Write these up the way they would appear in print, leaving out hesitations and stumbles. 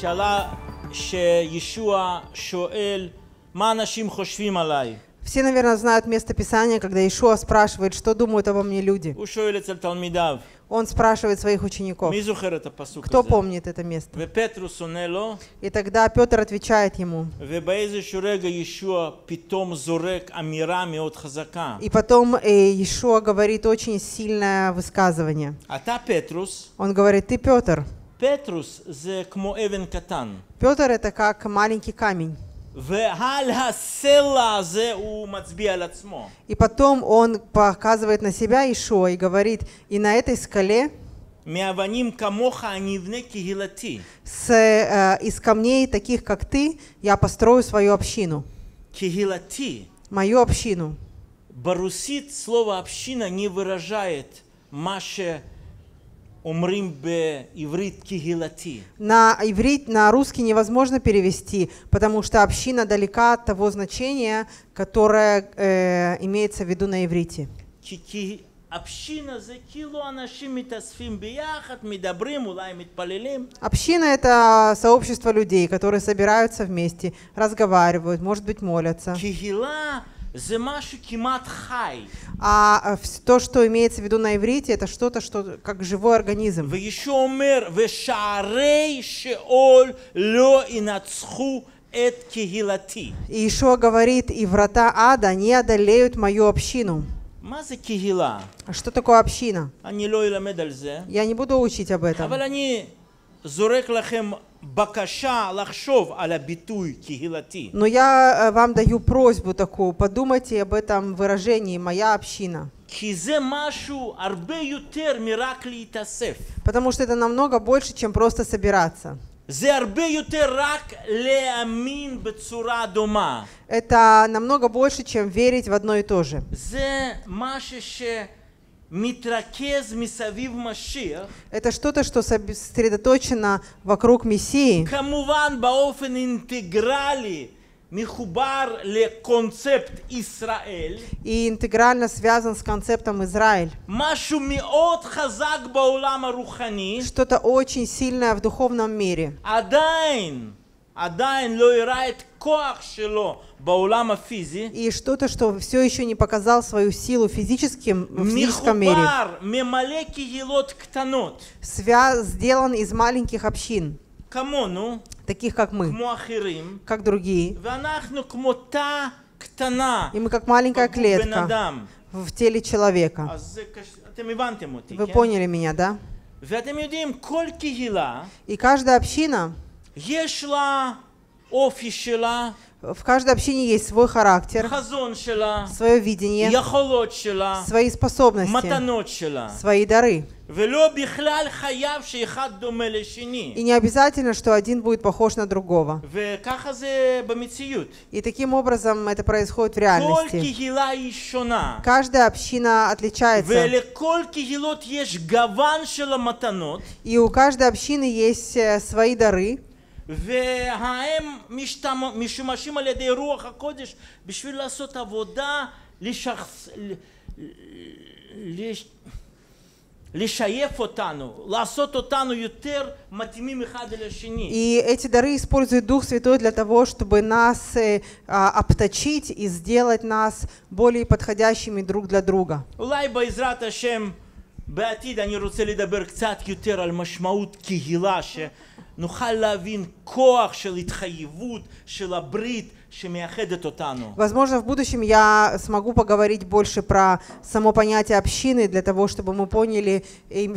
שאלה שישוע שואל מה אנשים חושבים עליי. Все, наверное, знают место Писания, когда Иешуа спрашивает, что думают обо мне люди. Он спрашивает своих учеников, кто помнит это место. И тогда Петр отвечает ему. И потом Иешуа говорит очень сильное высказывание. Он говорит, ты Петр. Петр это как маленький камень. И потом он показывает на себя Иешуа и говорит, и на этой скале из камней таких, как ты, я построю свою общину. Мою общину. Барусит слово «община» не выражает маше. На русский невозможно перевести, потому что община далека от того значения, которое имеется в виду на иврите. Община — это сообщество людей, которые собираются вместе, разговаривают, может быть, молятся. А то, что имеется в виду на иврите, это что-то, что как живой организм. И Иешуа говорит, и врата ада не одолеют мою общину. А что такое община? Я не буду учить об этом. Но я вам даю просьбу такую, подумайте об этом выражении «моя община». Потому что это намного больше, чем просто собираться. Это намного больше, чем верить в одно и то же. Это что-то, что сосредоточено вокруг Мессии. И интегрально связан с концептом Израиль. Что-то очень сильное в духовном мире. И что-то, что все еще не показал свою силу в физическом мире, сделан из маленьких общин, таких как мы, как другие. И мы как маленькая клетка в теле человека. Вы поняли меня, да? И каждая община, в каждой общине есть свой характер, свое видение, свои способности, свои дары. И не обязательно, что один будет похож на другого. И таким образом это происходит в реальности. Каждая община отличается. И у каждой общины есть свои дары. И эти дары использует Дух Святой для того, чтобы нас обточить и сделать нас более подходящими друг для друга. בעתיד אני רוצה לדבר קצת יותר על משמעות קהילה, שנוכל להבין כוח של התחייבות, של הברית שמייחדת אותנו. Возможно, в будущем я смогу поговорить больше про само понятие общины, для того, чтобы мы поняли,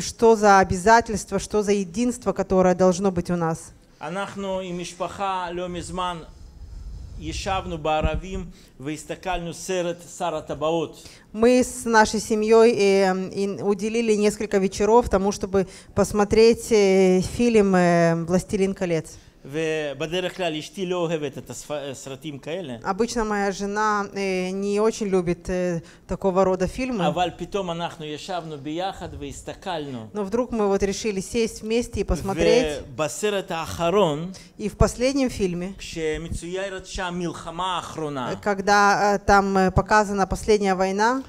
что за обязательство, что за единство, которое должно быть у нас. אנחנו עם משפחה לא מזמן ישבנו בערבים והסתכלנו סרט שר הטבעות. Мы с нашей семьей уделили несколько вечеров тому, чтобы посмотреть фильм «Властелин колец». Обычно моя жена не очень любит такого рода фильмы. Но вдруг мы вот решили сесть вместе и посмотреть. И в последнем фильме, когда там показана последняя война,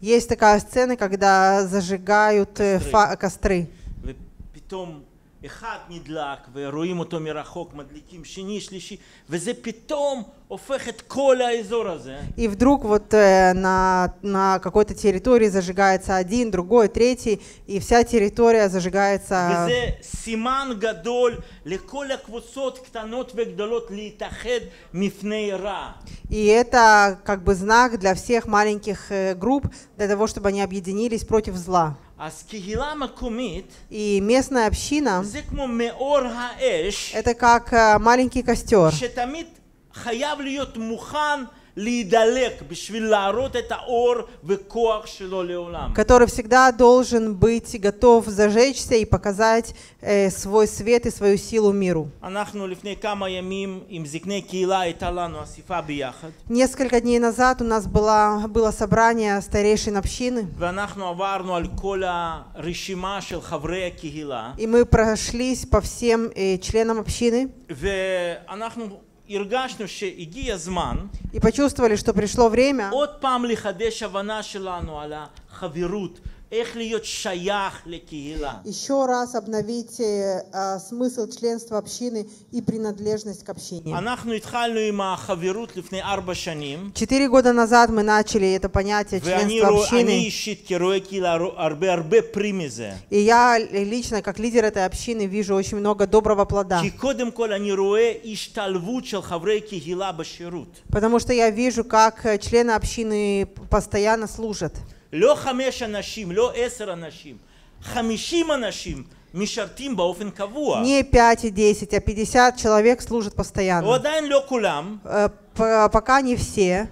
Есть такая сцена, когда зажигают костры. И вдруг вот на какой-то территории зажигается один, другой, третий, и вся территория зажигается. И это как бы знак для всех маленьких групп, для того, чтобы они объединились против зла. И местная община – это как маленький костер, который всегда должен быть готов зажечься и показать свой свет и свою силу миру. Несколько дней назад у нас было собрание старейшин общины, и мы прошлись по всем членам общины. И почувствовали, что пришло время еще раз обновить смысл членства общины и принадлежность к общине. 4 года назад мы начали это понятие членства общины. И я лично, как лидер этой общины, вижу очень много доброго плода. Потому что я вижу, как члены общины постоянно служат. Не 5 и 10, а 50 человек служат постоянно. Пока не все.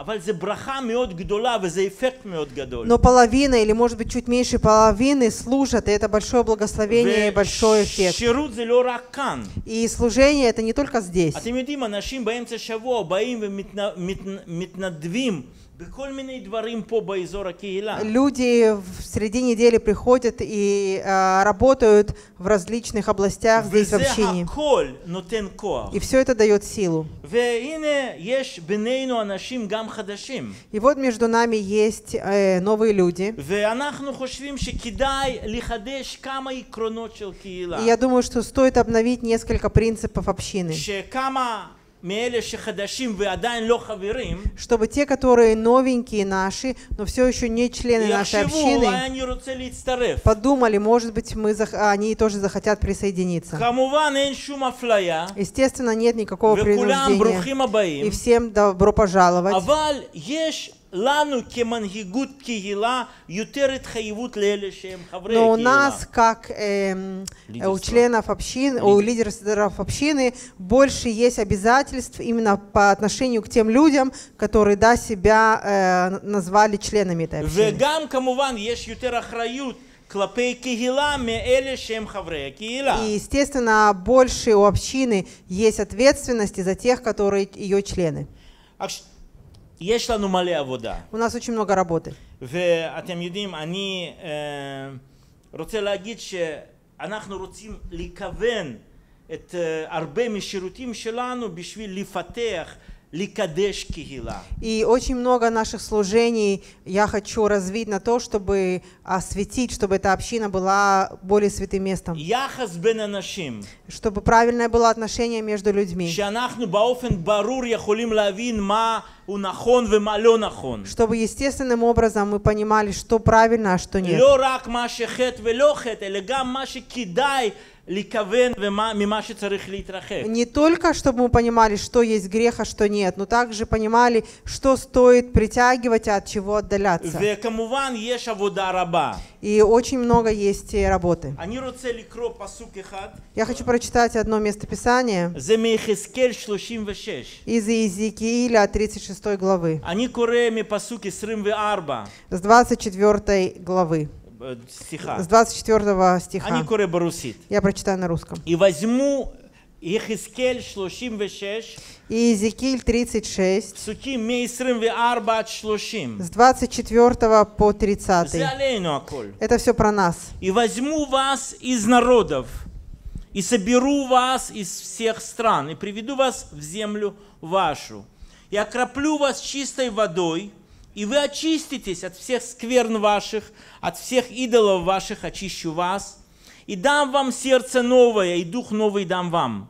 Но половина или, может быть, чуть меньше половины служат, и это большое благословение и большой эффект. И служение — это не только здесь. Люди в середине недели приходят и работают в различных областях здесь в общине. И все это дает силу. И вот между нами есть новые люди. И я думаю, что стоит обновить несколько принципов общины. Чтобы те, которые новенькие наши, но все еще не члены нашей общины, подумали, может быть, они тоже захотят присоединиться. Естественно, нет никакого принуждения. И всем добро пожаловать. Но у нас, как у членов общины, у лидеров общины, больше есть обязательств именно по отношению к тем людям, которые себя назвали членами этой общины. И, естественно, больше у общины есть ответственности за тех, которые ее члены. У нас очень много работы. И очень много наших служений я хочу развить на то, чтобы осветить, чтобы эта община была более святым местом. Чтобы правильное было отношение между людьми. Чтобы естественным образом мы понимали, что правильно, а что нет. Не только чтобы мы понимали, что есть грех, а что нет, но также понимали, что стоит притягивать, а от чего отдаляться. И очень много есть работы. Я хочу прочитать одно местописание из Иезекииля 36 главы, с 24 главы. С 24 стиха. Я прочитаю на русском. И возьму Иезекииль 36, с 24 по 30. Это все про нас. И возьму вас из народов, и соберу вас из всех стран, и приведу вас в землю вашу. Я окроплю вас чистой водой, и вы очиститесь от всех скверн ваших, от всех идолов ваших очищу вас, и дам вам сердце новое, и дух новый дам вам.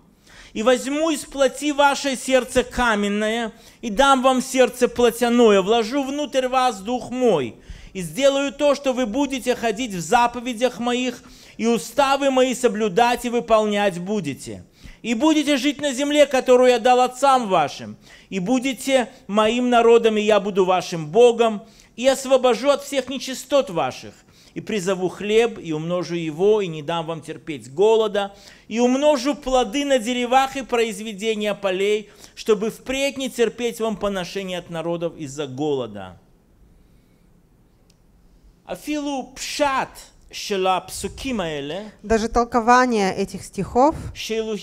И возьму из плоти ваше сердце каменное, и дам вам сердце плотяное, вложу внутрь вас дух мой, и сделаю то, что вы будете ходить в заповедях моих, и уставы мои соблюдать и выполнять будете. И будете жить на земле, которую я дал отцам вашим, и будете моим народом, и я буду вашим Богом, и освобожу от всех нечистот ваших, и призову хлеб, и умножу его, и не дам вам терпеть голода, и умножу плоды на деревах и произведения полей, чтобы впредь не терпеть вам поношение от народов из-за голода». Афилу пшат, даже толкование этих стихов, что Бог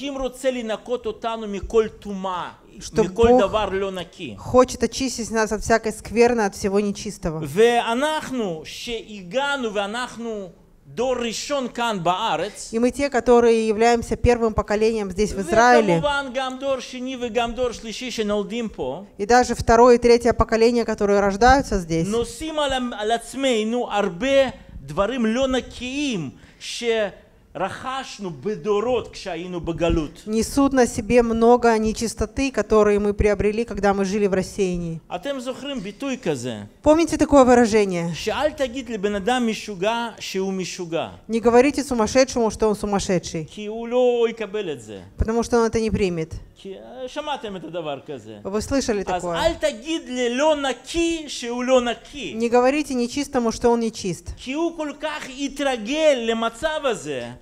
хочет очистить нас от всякой скверны, от всего нечистого. И мы те, которые являемся первым поколением здесь в Израиле, и даже второе и третье поколение, которые рождаются здесь, несут на себе много нечистоты, которые мы приобрели, когда мы жили в рассеянии. Помните такое выражение? Не говорите сумасшедшему, что он сумасшедший, потому что он это не примет. Вы слышали такое? Не говорите нечистому, что он нечист,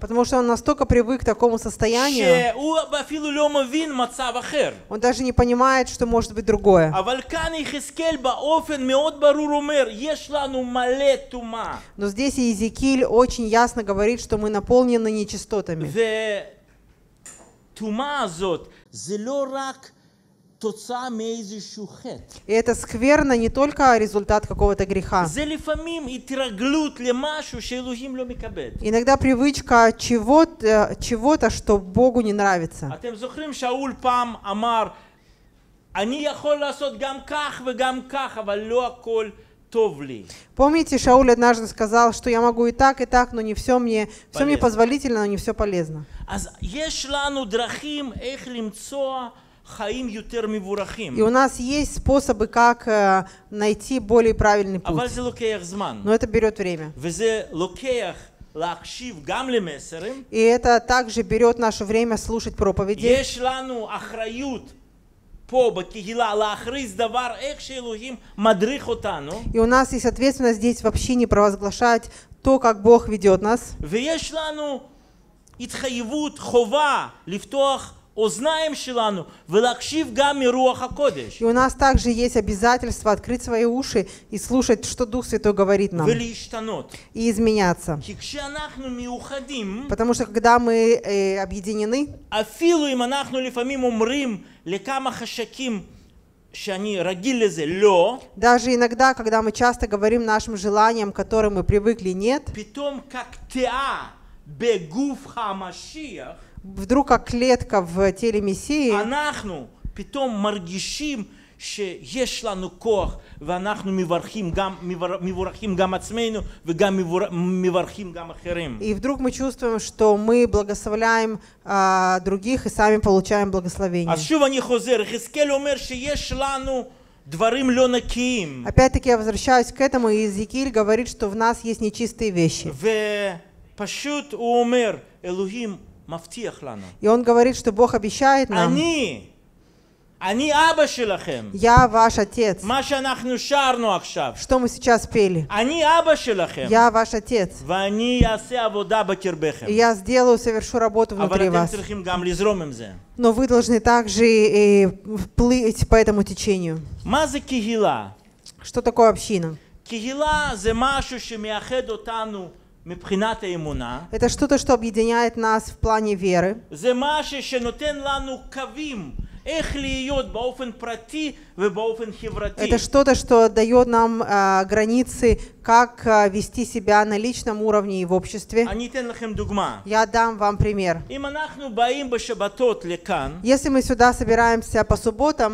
потому что он настолько привык к такому состоянию, он даже не понимает, что может быть другое. Но здесь Иезекииль очень ясно говорит, что мы наполнены нечистотами. И эта скверна не только результат какого-то греха. Иногда привычка чего-то, что Богу не нравится. Помните, Шауль однажды сказал, что я могу и так, но не все мне, все мне позволительно, но не все полезно. И у нас есть способы, как найти более правильный путь. Но это берет время. И это также берет наше время слушать проповеди. И у нас есть ответственность здесь в общине провозглашать то, как Бог ведет нас. И у нас также есть обязательство открыть свои уши и слушать, что Дух Святой говорит нам, и изменяться. Потому что когда мы объединены, даже иногда, когда мы часто говорим нашим желаниям, к которым мы привыкли, нет, вдруг как клетка в теле Мессии, и вдруг мы чувствуем, что мы благословляем других и сами получаем благословение. Опять-таки я возвращаюсь к этому, и Иезекииль говорит, что в нас есть нечистые вещи. И он говорит, что Бог обещает нам: «Я ваш отец». Что мы сейчас пели? «Я ваш отец». «И я сделаю, совершу работу внутри вас». Но вы должны также плыть по этому течению. Что такое община? Это что-то, что объединяет нас в плане веры. Это что-то, что дает нам границы, как вести себя на личном уровне и в обществе. Я дам вам пример. Если мы сюда собираемся по субботам,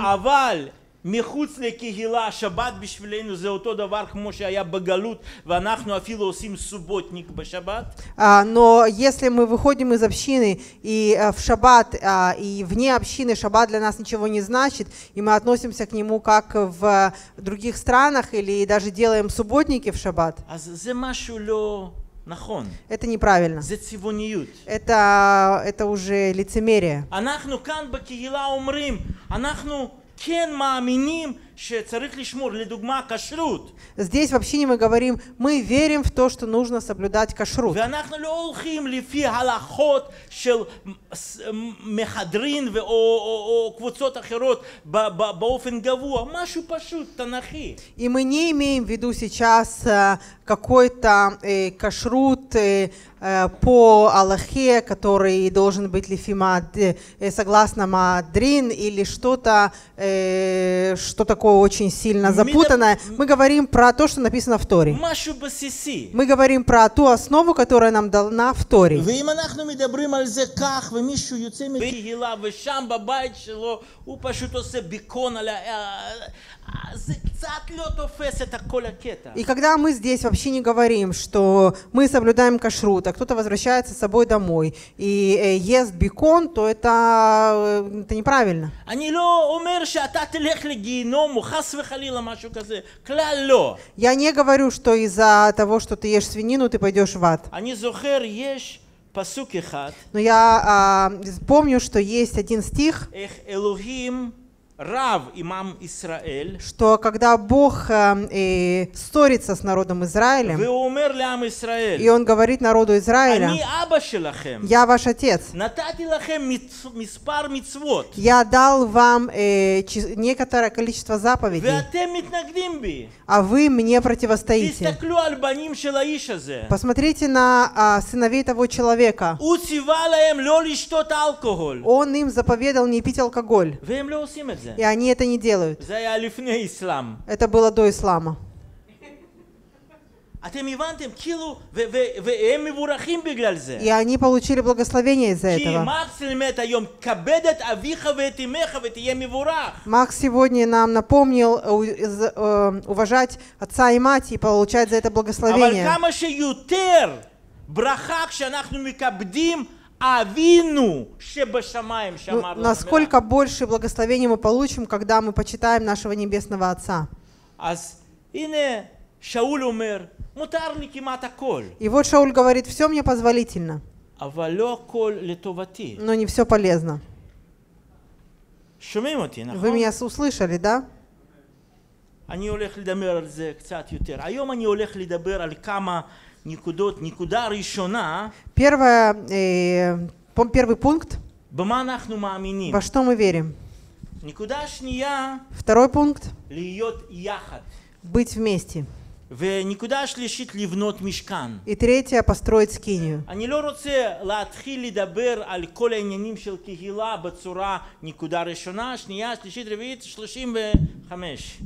מחוץ לקהילה, השבת בשבילנו זה אותו דבר כמו שהיה בגלות, ואנחנו אפילו עושים סובוטניק בשבת. Но если мы выходим из общины и в шаббат, и вне общины шаббат для нас ничего не значит, и мы относимся к нему как в других странах или даже делаем субботники в шаббат. Это неправильно. Это уже лицемерие. Здесь в общине мы говорим, мы верим в то, что нужно соблюдать кашрут. И мы не имеем в виду сейчас какой-то кашрут по Аллахе, который должен быть согласно Мадрин, или что-то, что такое очень сильно запутанное. Мы говорим про то, что написано в Торе. Мы говорим про ту основу, которая нам дана в Торе. И когда мы здесь вообще не говорим, что мы соблюдаем кашрут, а кто-то возвращается с собой домой и ест бекон, то это неправильно. Я не говорю, что из-за того, что ты ешь свинину, ты пойдешь в ад. Но я помню, что есть один стих, что когда Бог ссорится с народом Израилем, и Он говорит народу Израиля: «Я ваш отец, я дал вам некоторое количество заповедей, а вы мне противостоите». Посмотрите на сыновей того человека. Он им заповедал не пить алкоголь. И они это не делают. Это было до ислама. И они получили благословение из-за этого. Макс сегодня нам напомнил уважать отца и мать и получать за это благословение. Но насколько больше благословений мы получим, когда мы почитаем нашего Небесного Отца. И вот Шауль говорит: «Все мне позволительно, но не все полезно». Вы меня услышали, да? Первый пункт. Во что мы верим? Второй пункт. Быть вместе. И третье — построить скинию.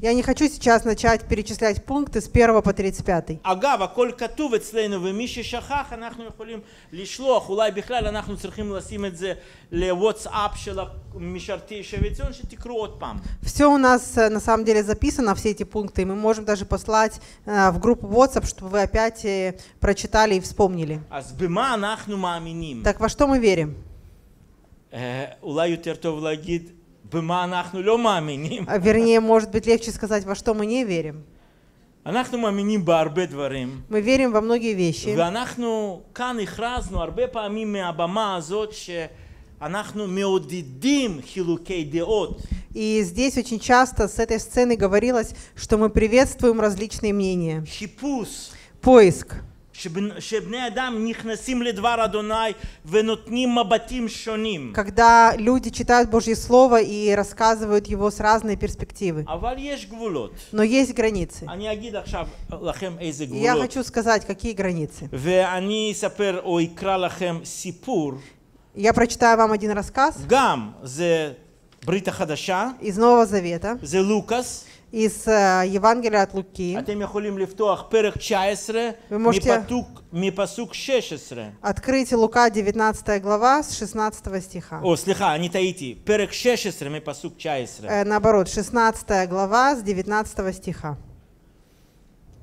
Я не хочу сейчас начать перечислять пункты с 1 по 35. Все у нас на самом деле записано, все эти пункты, и мы можем даже послать в группу WhatsApp, чтобы вы опять прочитали и вспомнили. Так во что мы верим? Вернее, может быть, легче сказать, во что мы не верим. Мы верим во многие вещи. И здесь очень часто с этой сцены говорилось, что мы приветствуем различные мнения. Поиск. Когда люди читают Божье Слово и рассказывают его с разной перспективы. Но есть границы. Я хочу сказать, какие границы. Я прочитаю вам один рассказ из Нового Завета. из Евангелия от Луки. Вы можете открыть Лука 19 глава с 16 стиха. Наоборот, 16 глава с 19 стиха.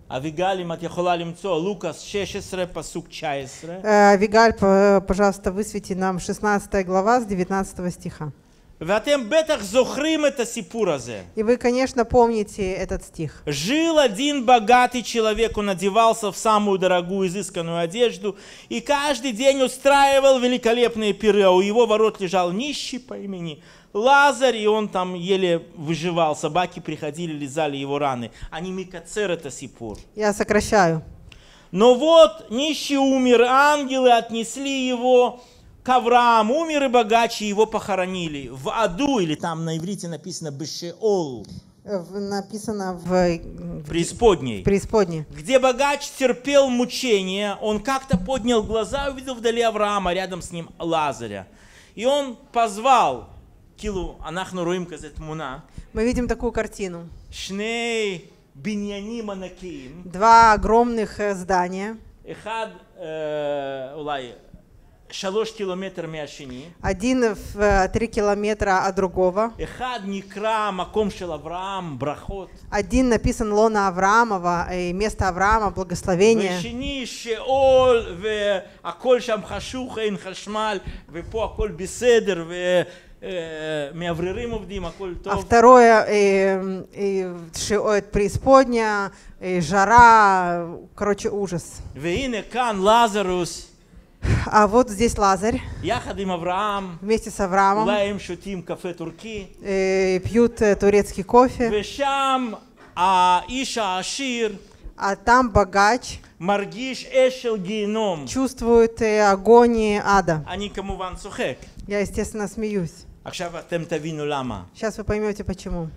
Авигаль, пожалуйста, высвети нам 16 глава с 19 стиха. И вы, конечно, помните этот стих. «Жил один богатый человек, он одевался в самую дорогую изысканную одежду, и каждый день устраивал великолепные пиры, а у его ворот лежал нищий по имени Лазарь, и он там еле выживал. Собаки приходили, лизали его раны. Они микацер это сипур». Я сокращаю. «Но вот нищий умер, ангелы отнесли его к Аврааму, умер и богаче его похоронили. В аду», или там на иврите написано «бешеол». Написано в преисподней. Преисподней. «Где богач терпел мучения, он как-то поднял глаза и увидел вдали Авраама, рядом с ним Лазаря. И он позвал». Мы видим такую картину. Два огромных здания. Один в 3 километра от другого. Один написан лона Авраамова, и место Авраама, благословение. А второе преисподня, жара, короче, ужас. А вот здесь Лазарь вместе с Авраамом пьют турецкий кофе. А там богач чувствует агонии ада. Я, естественно, смеюсь. Сейчас вы поймете, почему.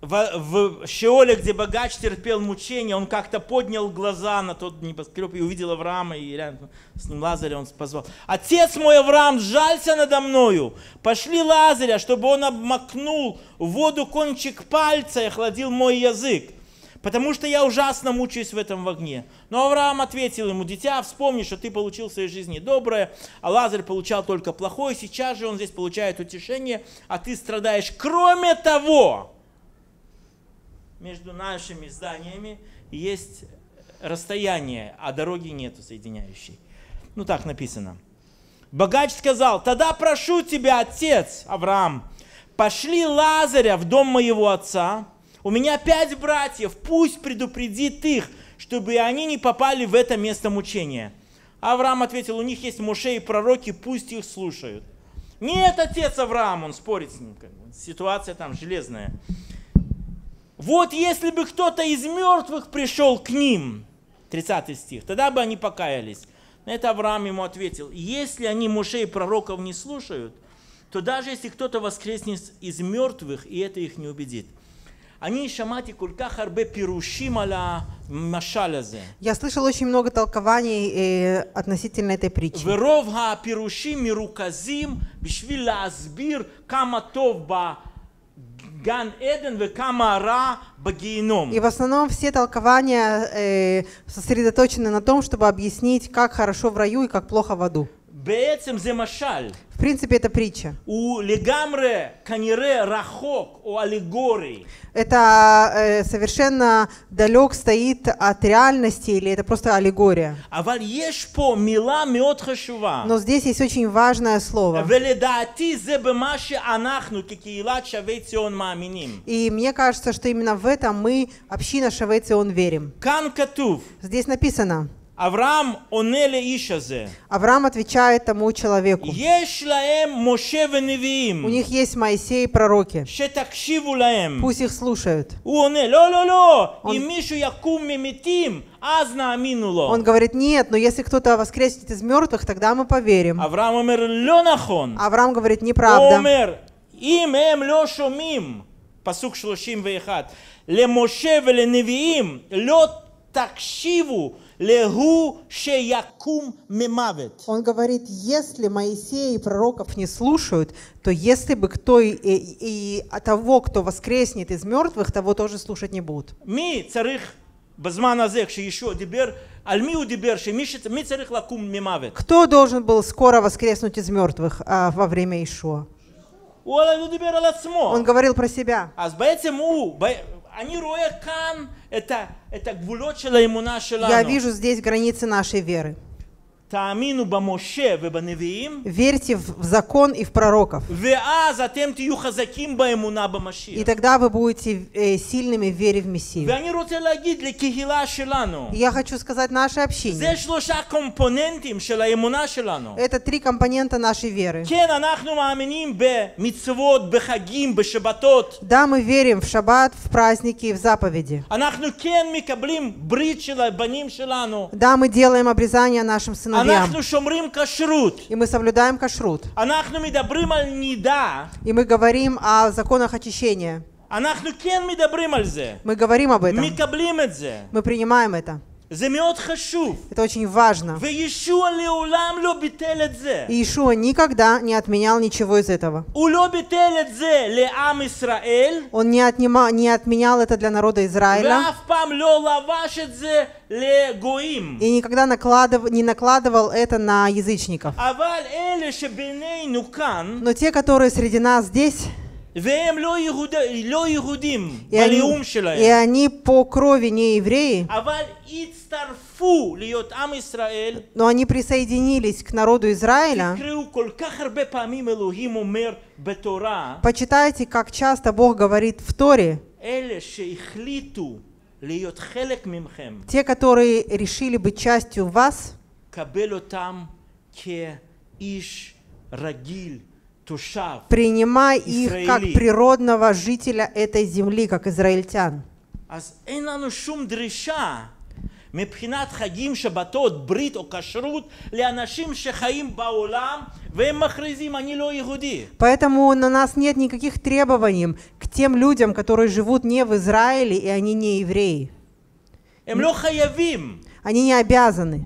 В Шеоле, где богач терпел мучения, он как-то поднял глаза на тот небоскреб и увидел Авраама, и рядом с ним Лазаря он позвал. «Отец мой, Авраам, сжалься надо мною! Пошли Лазаря, чтобы он обмакнул в воду кончик пальца и охладил мой язык, потому что я ужасно мучаюсь в этом огне». Но Авраам ответил ему: «Дитя, вспомни, что ты получил в своей жизни доброе, а Лазарь получал только плохое, сейчас же он здесь получает утешение, а ты страдаешь. Кроме того, между нашими зданиями есть расстояние, а дороги нету соединяющей». Ну так написано. Богач сказал: «Тогда прошу тебя, отец Авраам, пошли Лазаря в дом моего отца. У меня 5 братьев, пусть предупредит их, чтобы они не попали в это место мучения». Авраам ответил: «У них есть Моше и пророки, пусть их слушают». «Нет, отец Авраам», он спорит с ним, ситуация там железная. «Вот если бы кто-то из мертвых пришел к ним», 30 стих, «тогда бы они покаялись». На это Авраам ему ответил: «Если они Моше и пророков не слушают, то даже если кто-то воскреснет из мертвых, и это их не убедит». Я слышал очень много толкований относительно этой притчи. И в основном все толкования сосредоточены на том, чтобы объяснить, как хорошо в раю и как плохо в аду. В принципе, это притча. Это совершенно далек стоит от реальности, или это просто аллегория. Но здесь есть очень важное слово. И мне кажется, что именно в этом мы, община Шавей Цион, верим. Здесь написано. Авраам отвечает тому человеку: «У них есть Моисей и пророки, пусть их слушают». Он говорит: «Нет, но если кто-то воскреснет из мертвых, тогда мы поверим». Авраам говорит: «Неправда». Он говорит, если Моисея и пророков не слушают, то если бы кто и того, кто воскреснет из мертвых, того тоже слушать не будут. Кто должен был скоро воскреснуть из мертвых во время Иешуа? Он говорил про себя. Я вижу здесь границы нашей веры. Верьте в закон и в пророков. И тогда вы будете сильными в вере в Мессию. Я хочу сказать нашей общине. Это три компонента нашей веры. Да, мы верим в шаббат, в праздники и в заповеди. Да, мы делаем обрезание нашим сыновьям. И мы соблюдаем кашрут. И мы говорим о законах очищения. Мы говорим об этом. Мы принимаем это. Это очень важно. И Иешуа никогда не отменял ничего из этого. Он не отменял это для народа Израиля. И никогда не накладывал это на язычников. Но те, которые среди нас здесь, и они по крови не евреи, но они присоединились к народу Израиля. Почитайте, как часто Бог говорит в Торе: те, которые решили быть частью вас, принимай их как природного жителя этой земли, как израильтян. Поэтому на нас нет никаких требований к тем людям, которые живут не в Израиле, и они не евреи. Они не обязаны.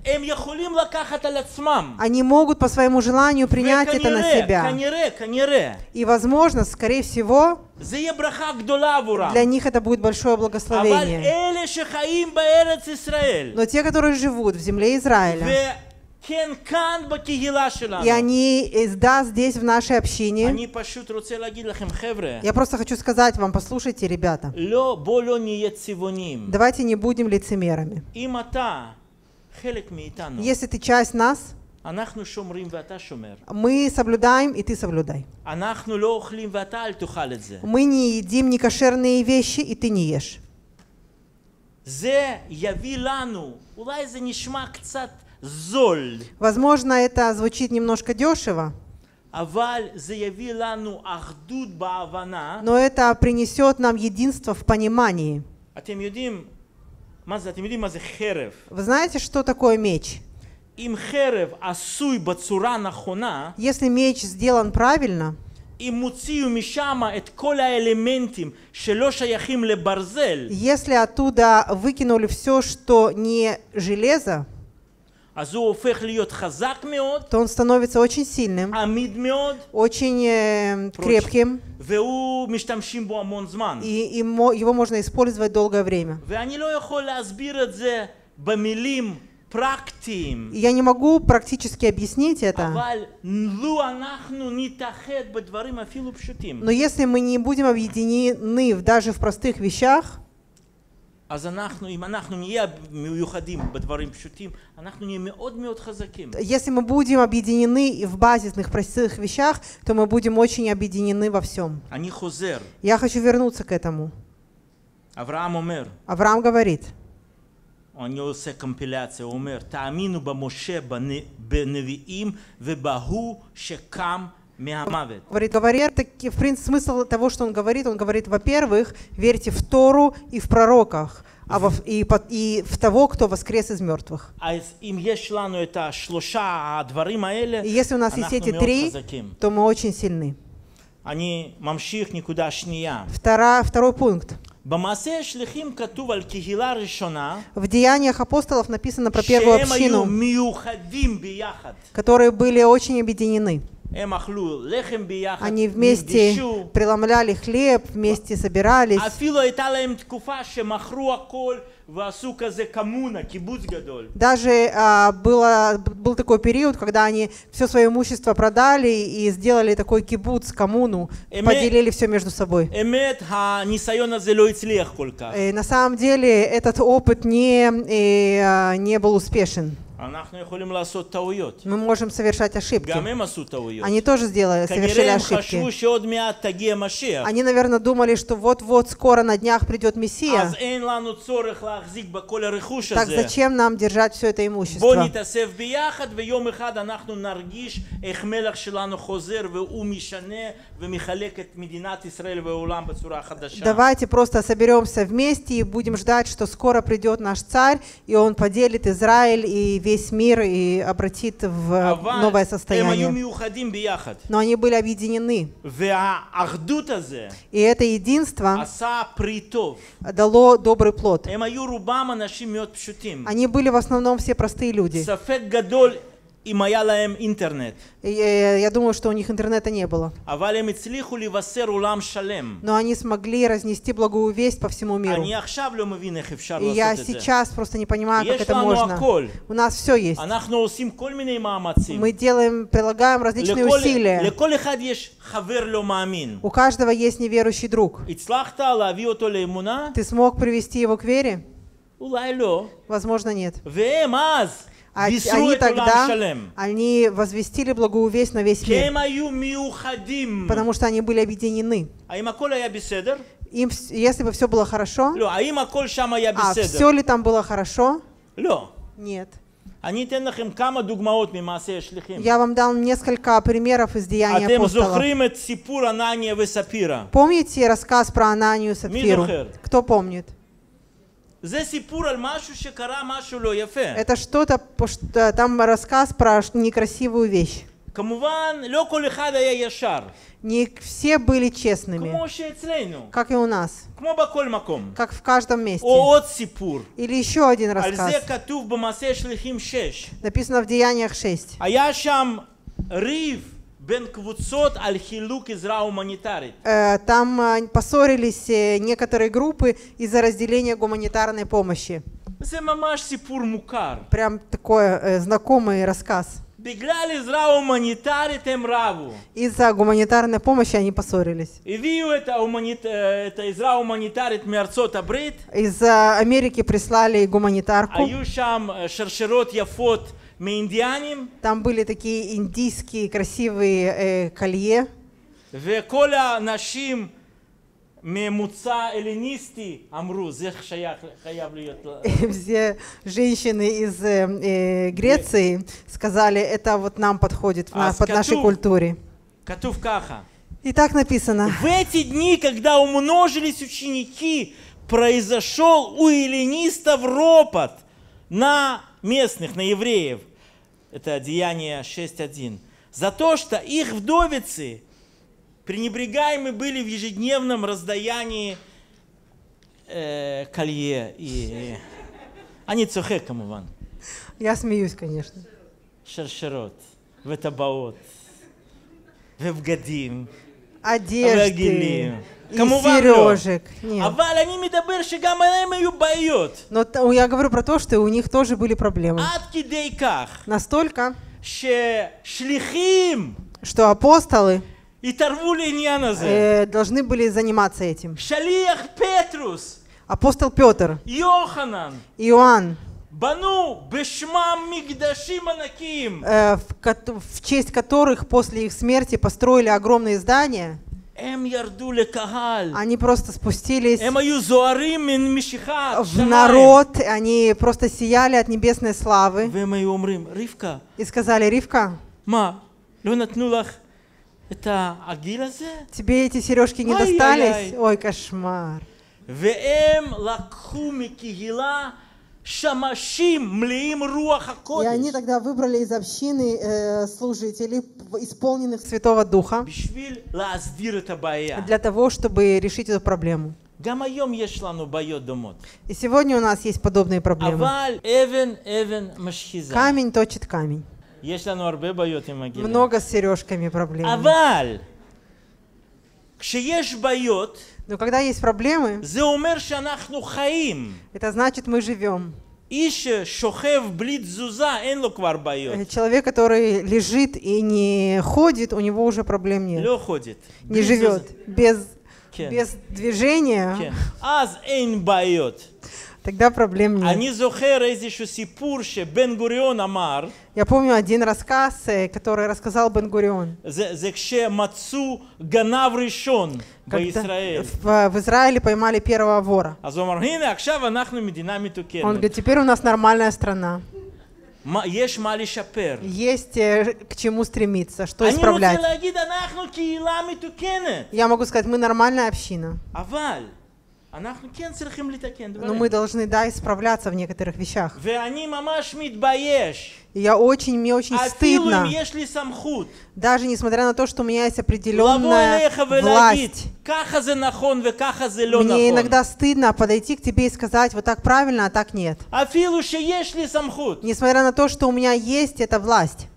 Они могут по своему желанию принять это на себя. И, возможно, скорее всего, для них это будет большое благословение. Но те, которые живут в земле Израиля, и они, да, здесь, в нашей общине. Я просто хочу сказать вам, послушайте, ребята. Давайте не будем лицемерами. Если ты часть нас, мы соблюдаем, и ты соблюдай. Мы не едим некошерные вещи, и ты не ешь. Возможно, это звучит немножко дешево, но это принесет нам единство в понимании. Вы знаете, что такое меч? Если меч сделан правильно, если оттуда выкинули все, что не железо, то он становится очень сильным, очень крепким, и его можно использовать долгое время. Я не могу практически объяснить это, но если мы не будем объединены даже в простых вещах, если мы будем объединены в базисных простых вещах, то мы будем очень объединены во всем. Я хочу вернуться к этому. Авраам говорит, смысл того, что он говорит, во-первых, верьте в Тору и в пророках, и в того, кто воскрес из мертвых. И если у нас есть эти три, то мы очень сильны. Второй пункт. В Деяниях апостолов написано про первую общину, которые были очень объединены. Они вместе преломляли хлеб, вместе собирались. Даже был такой период, когда они все свое имущество продали и сделали такой кибуц, коммуну, поделили все между собой. На самом деле этот опыт не был успешен. Мы можем совершать ошибки. Они тоже совершили ошибки. Они, наверное, думали, что вот-вот скоро на днях придет Мессия. Так зачем нам держать все это имущество? Давайте просто соберемся вместе и будем ждать, что скоро придет наш царь, и он поделит Израиль и весь мир и обратит в новое состояние. Но они были объединены. И это единство дало добрый плод. Они были в основном все простые люди. Я думаю, что у них интернета не было. Но они смогли разнести благую весть по всему миру. И я сейчас просто не понимаю, как это можно. У нас все есть. Мы прилагаем различные усилия. У каждого есть неверующий друг. Ты смог привести его к вере? Возможно, нет. Они тогда возвестили благую весть на весь мир, потому что они были объединены. Если бы все было хорошо, все ли там было хорошо? Нет. Я вам дал несколько примеров из Деяний апостолов. Помните рассказ про Ананию и Сапфиру? Кто помнит? Это что-то, там рассказ про некрасивую вещь. Не все были честными, как и у нас, как в каждом месте. Или еще один рассказ. Написано в Деяниях 6. Там поссорились некоторые группы из-за разделения гуманитарной помощи. Прям такой знакомый рассказ. Из-за гуманитарной помощи они поссорились. Из Америки прислали гуманитарку. Там были такие индийские красивые колье. Все женщины из Греции сказали, это вот нам подходит, под нашей культуре. И так написано. В эти дни, когда умножились ученики, произошел у эллинистов ропот на местных, на евреев. Это Деяние 6.1. За то, что их вдовицы пренебрегаемы были в ежедневном раздаянии колье. Они цухеком, Иван. Я смеюсь, конечно. Шершерот, ветабаот, вевгадим, одежды и сережек. Но я говорю про то, что у них тоже были проблемы. Настолько, что апостолы должны были заниматься этим. Апостол Петр, Иоанн, в честь которых после их смерти построили огромные здания, они просто спустились в народ, они просто сияли от небесной славы. И сказали: Ривка, тебе эти сережки не достались? Ой, кошмар. И они тогда выбрали из общины служителей, исполненных Святого Духа, для того, чтобы решить эту проблему. И сегодня у нас есть подобные проблемы. Камень точит камень. Много с сережками проблем. Но когда есть проблемы, это значит, мы живем. Человек, который лежит и не ходит, у него уже проблем нет. Не живет. Без движения. Тогда проблем нет. Я помню один рассказ, который рассказал Бен-Гурион. Когда в Израиле поймали первого вора. Он говорит, теперь у нас нормальная страна. Есть к чему стремиться, что исправлять. Я могу сказать, мы нормальная община. Но мы должны, да, исправляться в некоторых вещах. И мне очень стыдно, даже несмотря на то, что у меня есть определенная власть. Мне иногда стыдно подойти к тебе и сказать, вот так правильно, а так нет. Несмотря на то, что у меня есть эта власть,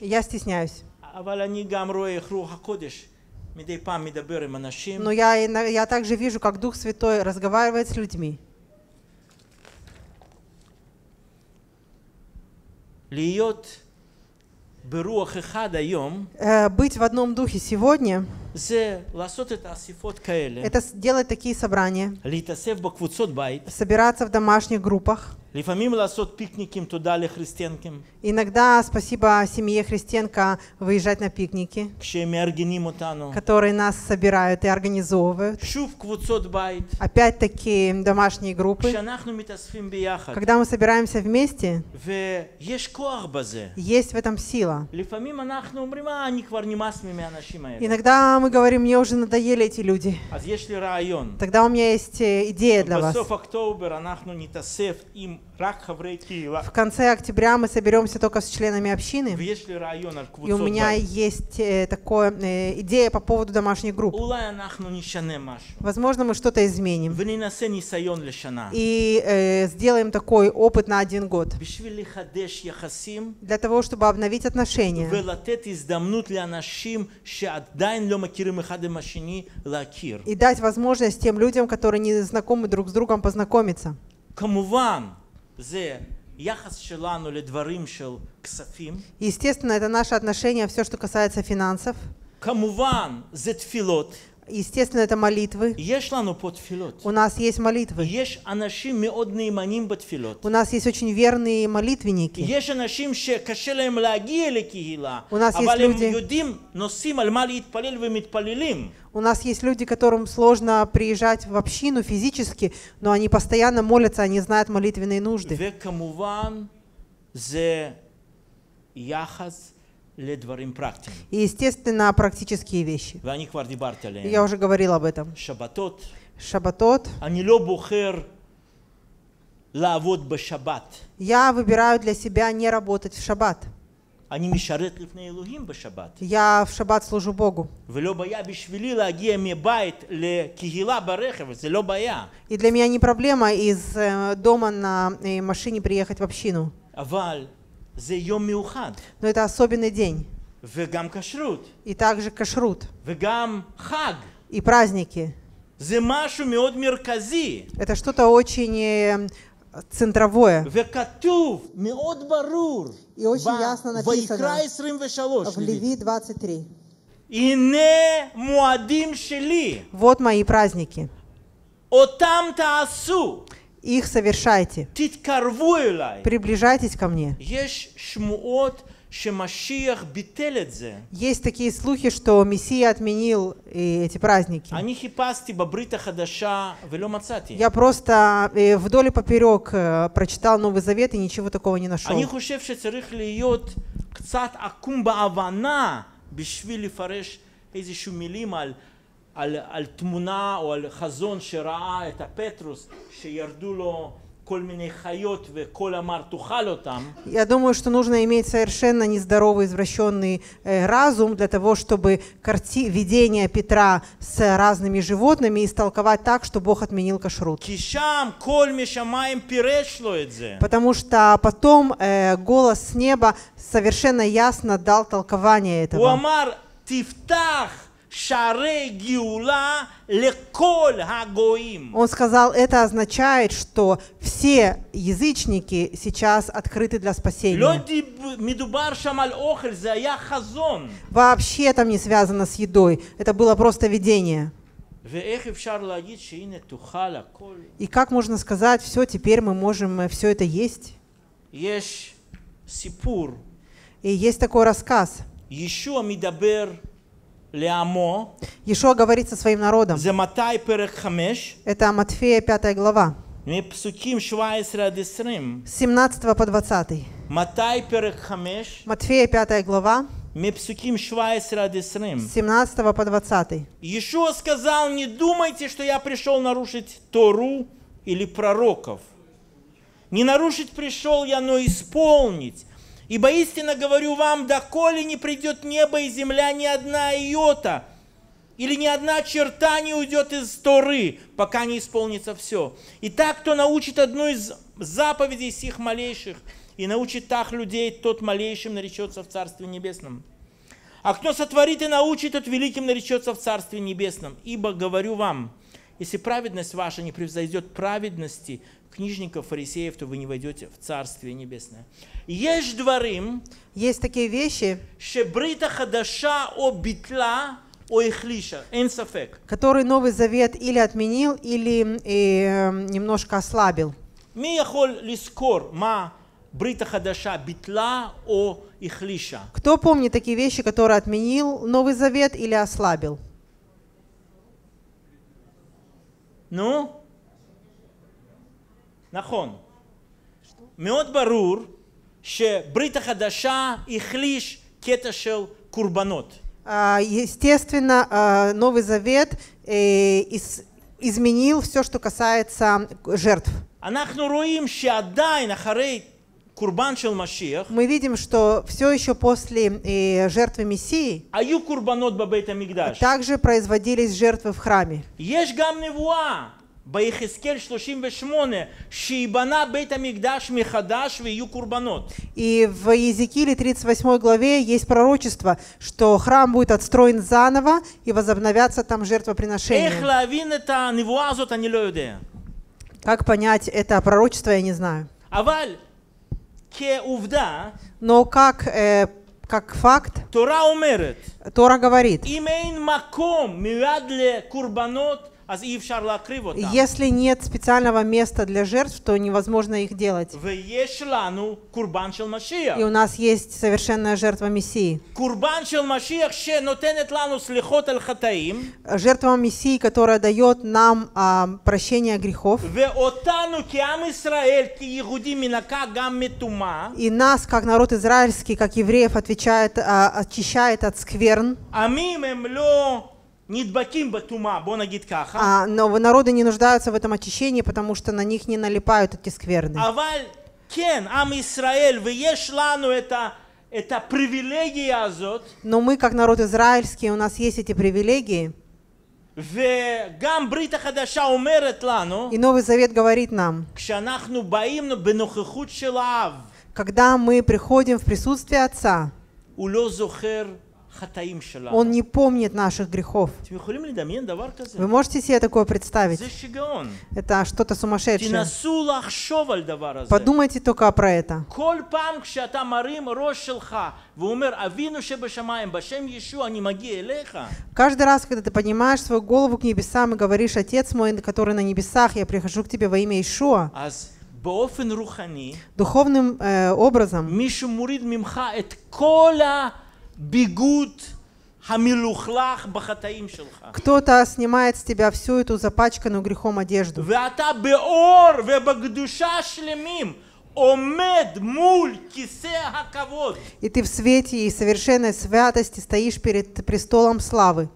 я стесняюсь. Но я также вижу, как Дух Святой разговаривает с людьми. Быть в одном духе сегодня – это делать такие собрания, собираться в домашних группах, иногда, спасибо семье Христенко, выезжать на пикники, которые нас собирают и организовывают. Опять-таки домашние группы. Когда мы собираемся вместе, есть в этом сила. Иногда мы говорим, мне уже надоели эти люди. Тогда у меня есть идея для вас. В конце октября мы соберемся только с членами общины. И у меня есть такая идея по поводу домашних групп. Возможно, мы что-то изменим. И сделаем такой опыт на 1 год. Для того, чтобы обновить отношения. И дать возможность тем людям, которые не знакомы друг с другом, познакомиться. Естественно, это наше отношение, все, что касается финансов. Естественно, это молитвы. У нас есть молитвы. У нас есть очень верные молитвенники. У нас есть люди. У нас есть люди, которым сложно приезжать в общину физически, но они постоянно молятся, они знают молитвенные нужды. И, естественно, практические вещи. Я уже говорил об этом. Шаббатот. Я выбираю для себя не работать в шаббат. Я в шаббат служу Богу. И для меня не проблема из дома на машине приехать в общину. Но это особенный день. И также кашрут. И праздники. Это что-то очень центровое. И очень ясно написано в Левит 23. Вот мои праздники. Их совершайте. Приближайтесь ко мне. Есть такие слухи, что Мессия отменил эти праздники. Я просто вдоль и поперек прочитал Новый Завет и ничего такого не нашел. Я думаю, что нужно иметь совершенно нездоровый, извращенный разум для того, чтобы видение Петра с разными животными истолковать так, что Бог отменил кашрут. Потому что потом голос с неба совершенно ясно дал толкование этого. Он сказал, это означает, что все язычники сейчас открыты для спасения. Вообще там не связано с едой, это было просто видение. И как можно сказать, все, теперь мы можем все это есть? И есть такой рассказ. Ешуа говорит со своим народом. Это Матфея 5 глава. С 17 по 20. Матфея 5 глава. С 17 по 20. Ешуа сказал, не думайте, что я пришел нарушить Тору или пророков. Не нарушить пришел я, но исполнить. Ибо истинно говорю вам, доколе не придет небо и земля, ни одна иота, или ни одна черта не уйдет из Торы, пока не исполнится все. И так, кто научит одну из заповедей сих малейших, и научит так людей, тот малейшим наречется в Царстве Небесном. А кто сотворит и научит, тот великим наречется в Царстве Небесном. Ибо говорю вам, если праведность ваша не превзойдет праведности книжников, фарисеев, то вы не войдете в Царствие Небесное. Есть такие вещи, которые Новый Завет или отменил, или немножко ослабил. Кто помнит такие вещи, которые отменил Новый Завет или ослабил? Ну? נכון. מאוד ברור שברית החדשה החליש קטע של קורבנות. Естественно, Новый Завет изменил все, что касается жертв. אנחנו רואים שעדיין אחרי קורבן של משיח, мы видим, что все еще после жертвы Мессии, היו קורבנות בבית המקדש. Также производились жертвы в храме. יש גם נבואה. И в Иезекииле 38 главе есть пророчество, что храм будет отстроен заново и возобновятся там жертвоприношения. Как понять это пророчество, я не знаю. Но как факт, Тора говорит, если нет специального места для жертв, то невозможно их делать. И у нас есть совершенная жертва Мессии. Жертва Мессии, которая дает нам прощение грехов. И нас, как народ израильский, как евреев, очищает от скверн. Но народы не нуждаются в этом очищении, потому что на них не налипают эти скверны. Но мы, как народ израильский, у нас есть эти привилегии. И Новый Завет говорит нам, когда мы приходим в присутствие Отца, Он не помнит наших грехов. Вы можете себе такое представить? Это что-то сумасшедшее. Подумайте только про это. Каждый раз, когда ты поднимаешь свою голову к небесам и говоришь, «Отец мой, который на небесах, я прихожу к тебе во имя Иешуа», духовным образом, кто-то снимает с тебя всю эту запачканную грехом одежду. И ты в свете и совершенной святости стоишь перед престолом славы.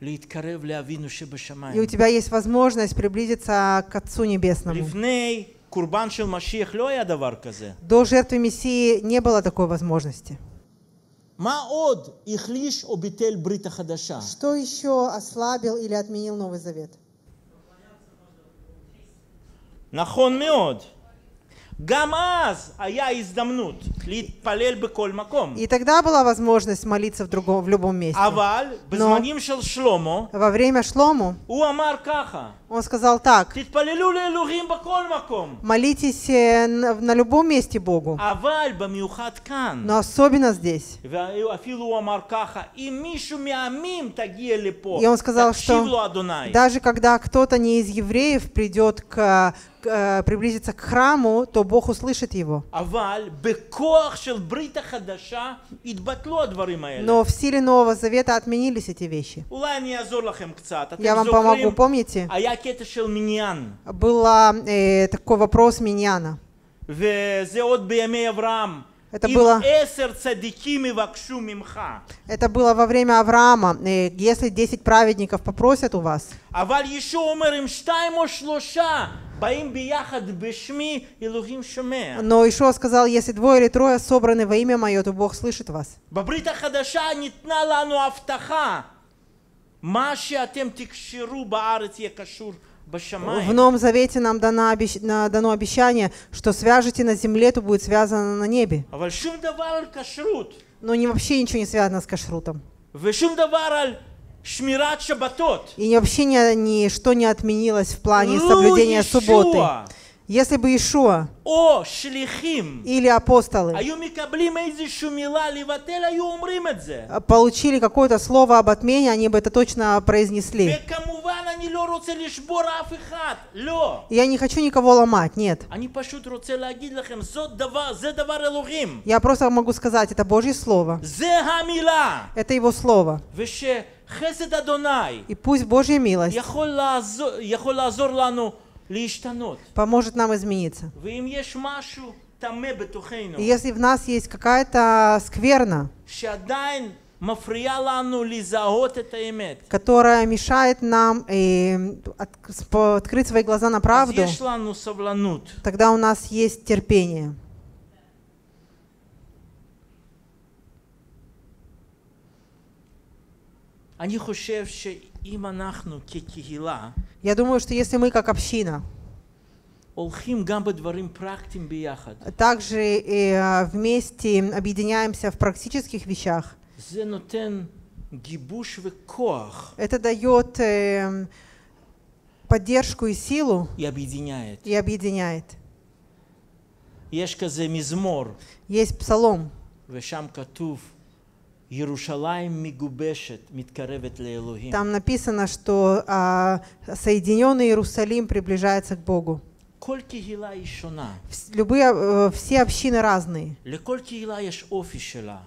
И у тебя есть возможность приблизиться к Отцу Небесному. До жертвы Мессии не было такой возможности. Что еще ослабил или отменил Новый Завет? И тогда была возможность молиться в любом месте. Но во время Шлому он сказал так: молитесь на любом месте Богу, но особенно здесь. И он сказал, что даже когда кто-то не из евреев придет приблизиться к храму, то Бог услышит его. Но в силе Нового Завета отменились эти вещи. Я вам помогу, помните? Был такой вопрос миньяна. Это было во время Авраама. Если 10 праведников попросят у вас. Но Ишуа сказал, если 2 или 3 собраны во имя Мое, то Бог слышит вас. В Новом Завете нам дано обещание, что свяжете на земле, то будет связано на небе. Но вообще ничего не связано с кашрутом. И вообще ничто не отменилось в плане соблюдения субботы. Если бы Иешуа или апостолы получили какое-то слово об отмене, они бы это точно произнесли. Я не хочу никого ломать, нет. Я просто могу сказать, это Божье слово. Это Его слово. И пусть Божья милость поможет нам измениться. И если в нас есть какая-то скверна, которая мешает нам открыть свои глаза на правду, тогда у нас есть терпение. Я думаю, что если мы как община также вместе объединяемся в практических вещах, это дает поддержку и силу и объединяет. Есть псалом. Там написано, что соединенный Иерусалим приближается к Богу. Все общины разные.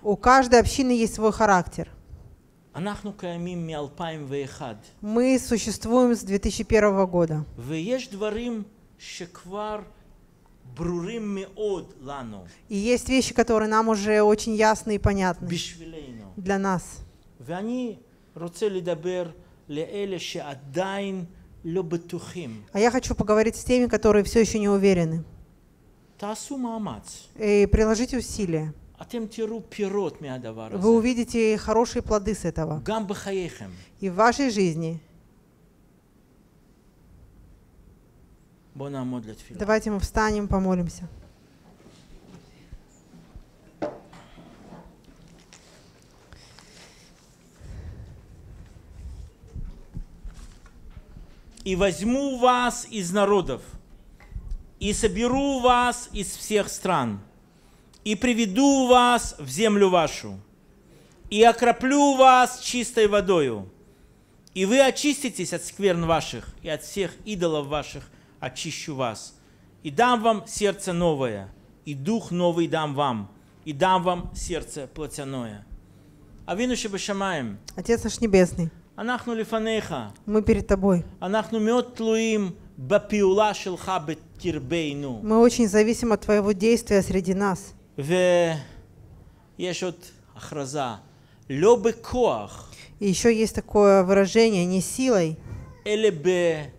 У каждой общины есть свой характер. Мы существуем с 2001 года. И есть вещи, которые нам уже очень ясны и понятны для нас. А я хочу поговорить с теми, которые все еще не уверены. И приложите усилия. Вы увидите хорошие плоды с этого. И в вашей жизни. Давайте мы встанем, помолимся. «И возьму вас из народов, и соберу вас из всех стран, и приведу вас в землю вашу, и окроплю вас чистой водою, и вы очиститесь от скверн ваших и от всех идолов ваших, очищу вас, и дам вам сердце новое, и дух новый дам вам, и дам вам сердце плотяное». Отец наш Небесный, мы перед Тобой. Мы очень зависим от Твоего действия среди нас. И еще есть такое выражение не силой, не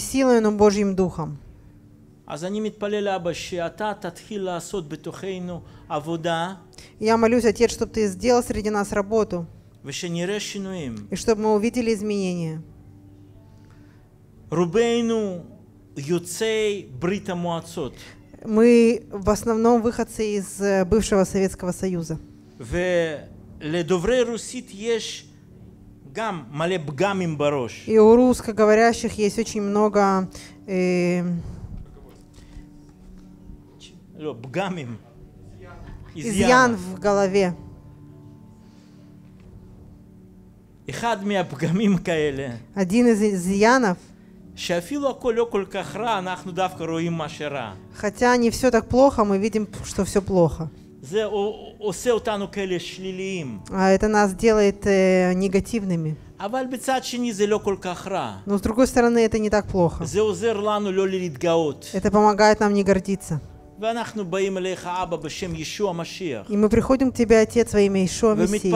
силой, но Божьим Духом. Я молюсь, Отец, чтобы Ты сделал среди нас работу, и чтобы мы увидели изменения. Мы в основном выходцы из бывшего Советского Союза. И у русскоговорящих есть очень много изъян в голове. Один из изъянов, хотя не все так плохо, мы видим, что все плохо. А это нас делает негативными. Но с другой стороны, это не так плохо. Это помогает нам не гордиться. И мы приходим к Тебе, Отец, во имя Иешуа Мессии.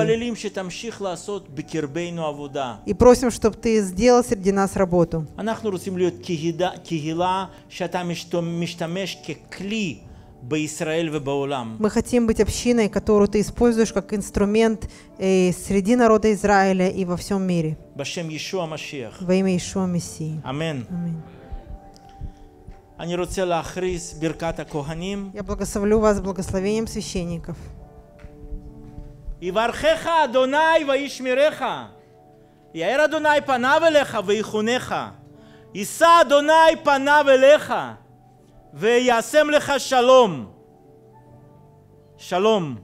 И просим, чтобы Ты сделал среди нас работу. Мы хотим быть общиной, которую Ты используешь как инструмент среди народа Израиля и во всем мире. Во имя Иешуа Мессии. Аминь. Я благословлю вас благословением священников. Шалом.